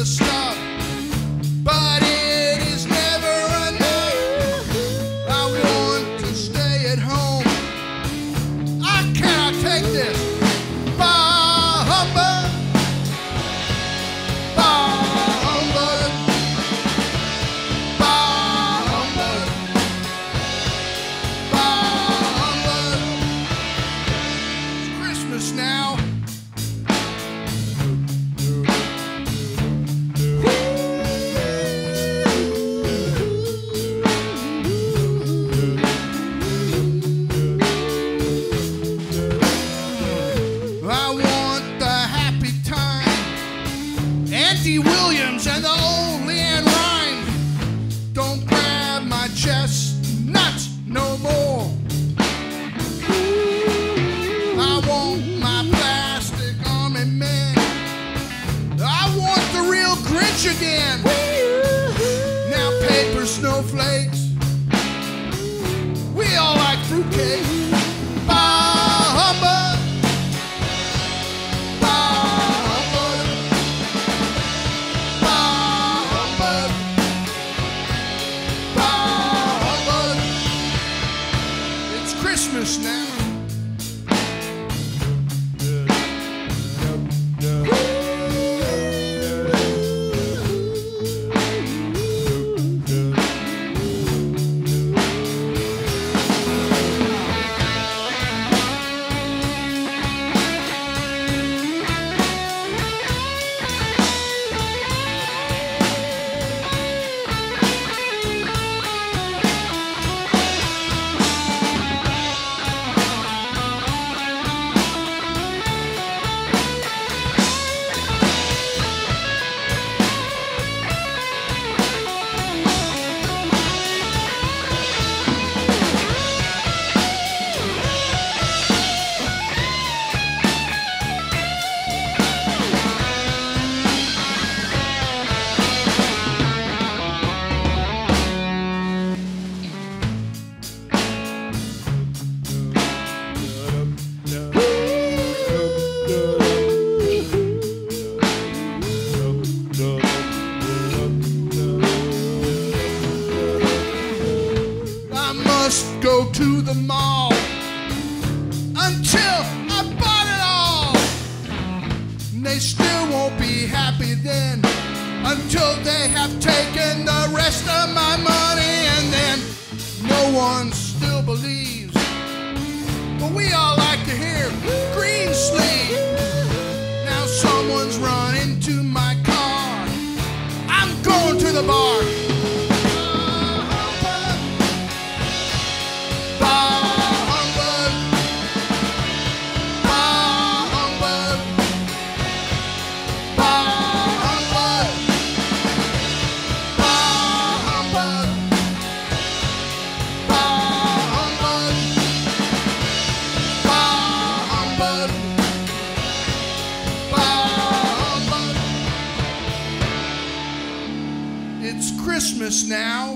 never stop, but it is never enough. I want to stay at home. I cannot take this. Bah humbug, bah humbug, bah humbug, bah humbug. It's Christmas now. Andy Williams and the old Leanne Rhyme. Don't grab my chestnuts no more. I want my plastic army man. I want the real Grinch again. Now paper snowflakes, we all like fruitcake. Christmas now. Go to the mall until I bought it all. And they still won't be happy then until they have taken the rest of my money. And then no one still believes, but we all like to hear green sleeve. Now someone's run into my car. I'm going to the bar. It's Christmas now.